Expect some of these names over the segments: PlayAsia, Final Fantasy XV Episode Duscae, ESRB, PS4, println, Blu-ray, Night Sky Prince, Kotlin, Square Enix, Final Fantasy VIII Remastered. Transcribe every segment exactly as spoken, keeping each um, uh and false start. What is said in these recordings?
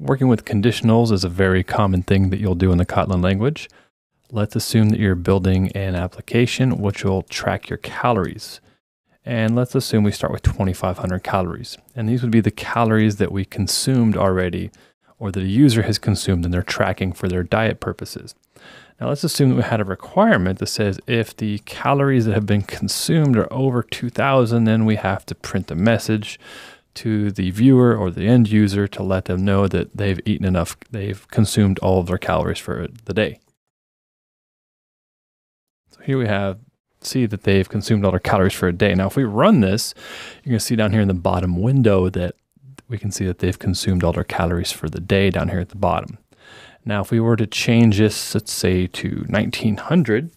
Working with conditionals is a very common thing that you'll do in the Kotlin language. Let's assume that you're building an application which will track your calories. And let's assume we start with twenty-five hundred calories. And these would be the calories that we consumed already, or that a user has consumed and they're tracking for their diet purposes. Now let's assume that we had a requirement that says if the calories that have been consumed are over two thousand, then we have to print a message to the viewer or the end user to let them know that they've eaten enough, they've consumed all of their calories for the day. So here we have, see that they've consumed all their calories for a day. Now, if we run this, you're gonna see down here in the bottom window that we can see that they've consumed all their calories for the day down here at the bottom. Now, if we were to change this, let's say to nineteen hundred,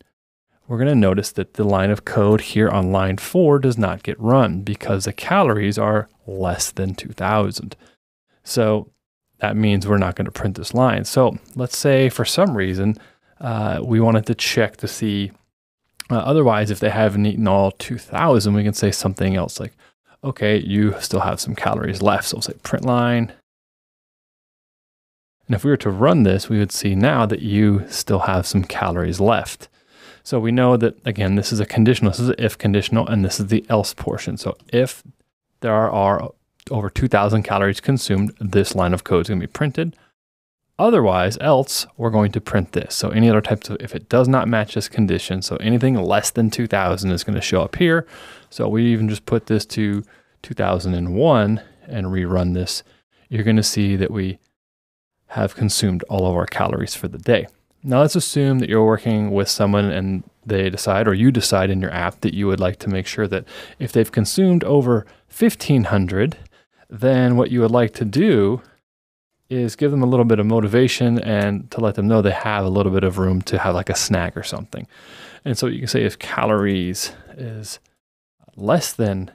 we're gonna notice that the line of code here on line four does not get run because the calories are less than two thousand. So that means we're not gonna print this line. So let's say for some reason, uh, we wanted to check to see, uh, otherwise if they haven't eaten all two thousand, we can say something else like, okay, you still have some calories left. So we'll say print line. And if we were to run this, we would see now that you still have some calories left. So we know that, again, this is a conditional, this is an if conditional, and this is the else portion. So if there are over two thousand calories consumed, this line of code is going to be printed. Otherwise, else, we're going to print this. So any other types of, if it does not match this condition, so anything less than two thousand is going to show up here. So we even just put this to two thousand one and rerun this. You're going to see that we have consumed all of our calories for the day. Now let's assume that you're working with someone and they decide, or you decide in your app, that you would like to make sure that if they've consumed over fifteen hundred, then what you would like to do is give them a little bit of motivation and to let them know they have a little bit of room to have like a snack or something. And so you can say if calories is less than,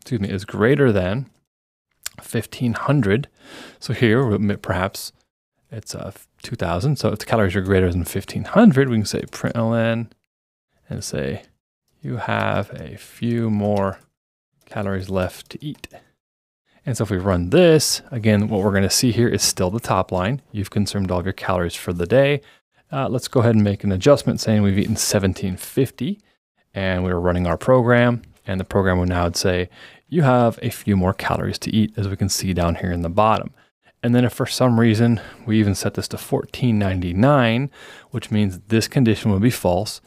excuse me, is greater than fifteen hundred. So here perhaps it's a two thousand. So if the calories are greater than fifteen hundred, we can say println and say, you have a few more calories left to eat. And so if we run this, again, what we're going to see here is still the top line. You've consumed all of your calories for the day. Uh, let's go ahead and make an adjustment saying we've eaten seventeen fifty and we were running our program, and the program will now say, you have a few more calories to eat, as we can see down here in the bottom. And then if for some reason we even set this to fourteen ninety-nine, which means this condition will be false,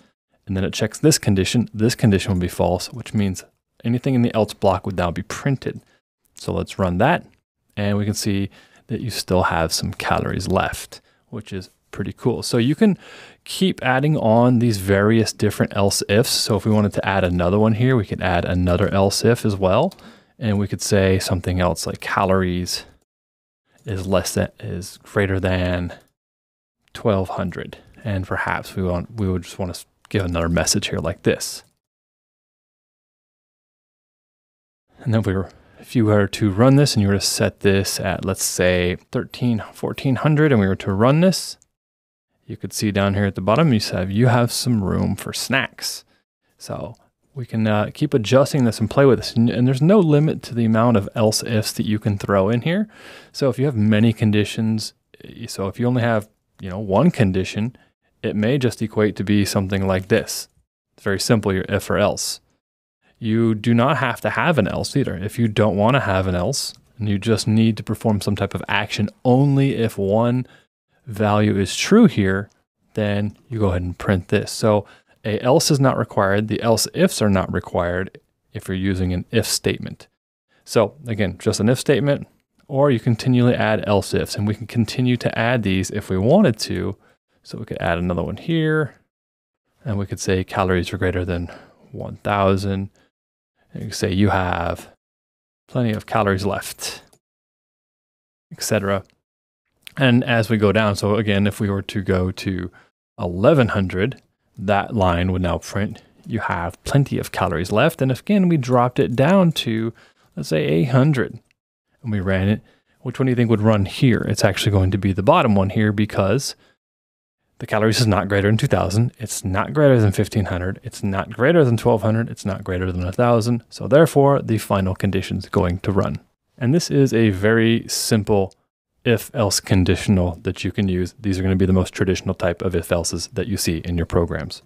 and then it checks this condition, this condition will be false, which means anything in the else block would now be printed. So let's run that, and we can see that you still have some calories left, which is pretty cool. So you can keep adding on these various different else ifs. So if we wanted to add another one here, we could add another else if as well, and we could say something else like calories is less than, is greater than twelve hundred. And perhaps we want, we would just want to give another message here like this. And then if we were, if you were to run this and you were to set this at, let's say thirteen, fourteen hundred, and we were to run this, you could see down here at the bottom, you said you have some room for snacks. So we can uh, keep adjusting this and play with this. And, and there's no limit to the amount of else ifs that you can throw in here. So if you have many conditions, so if you only have, you know, one condition, it may just equate to be something like this. It's very simple, your if or else. You do not have to have an else either. If you don't want to have an else and you just need to perform some type of action only if one value is true here, then you go ahead and print this. So a else is not required. The else ifs are not required if you're using an if statement. So again, just an if statement, or you continually add else ifs, and we can continue to add these if we wanted to. So we could add another one here, and we could say calories are greater than one thousand. And you can say you have plenty of calories left, et cetera. And as we go down, so again, if we were to go to eleven hundred, that line would now print, you have plenty of calories left. And if again, we dropped it down to, let's say eight hundred, and we ran it, which one do you think would run here? It's actually going to be the bottom one here, because the calories is not greater than two thousand. It's not greater than fifteen hundred. It's not greater than twelve hundred. It's not greater than one thousand. So therefore the final condition is going to run. And this is a very simple if-else conditional that you can use. These are going to be the most traditional type of if-else's that you see in your programs.